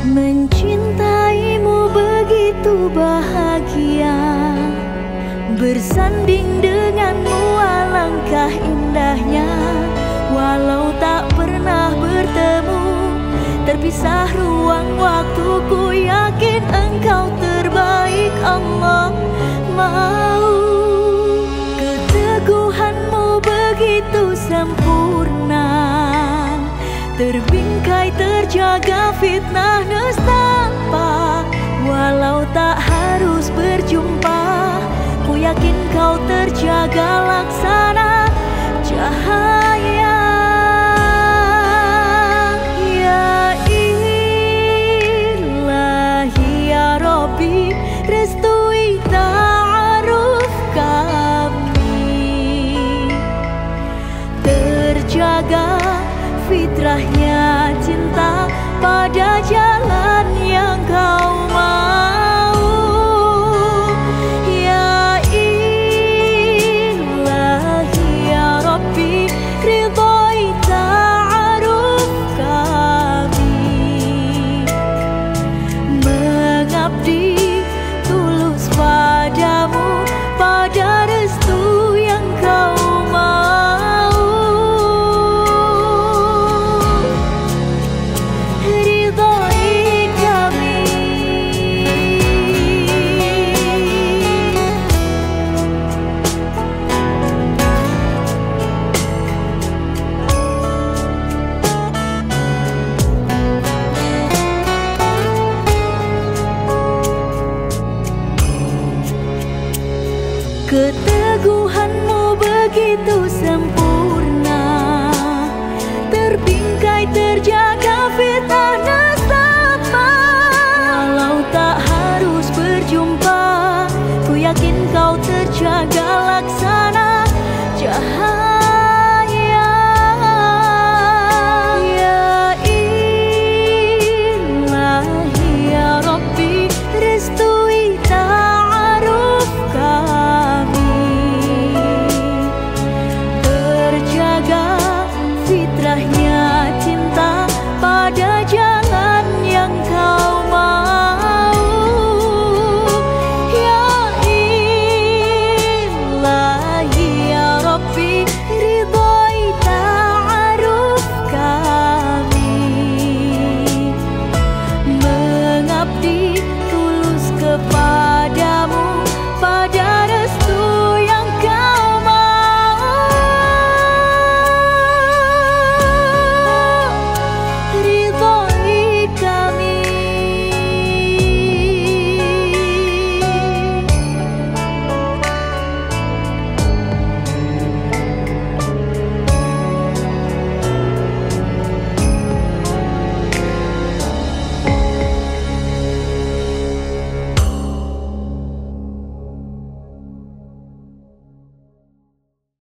Mencintaimu begitu bahagia, bersanding denganmu alangkah indahnya. Walau tak pernah bertemu, terpisah ruang waktuku, yakin engkau terbaik. Allah mau keteguhanmu begitu sempurna, terbingkai terjaga fitnah nestapa. Walau tak harus berjumpa, ku yakin kau terjaga laksana cahaya. Ya Ilahi ya Rabbi, restui ta'aruf kami, terjaga fitrahnya cinta pada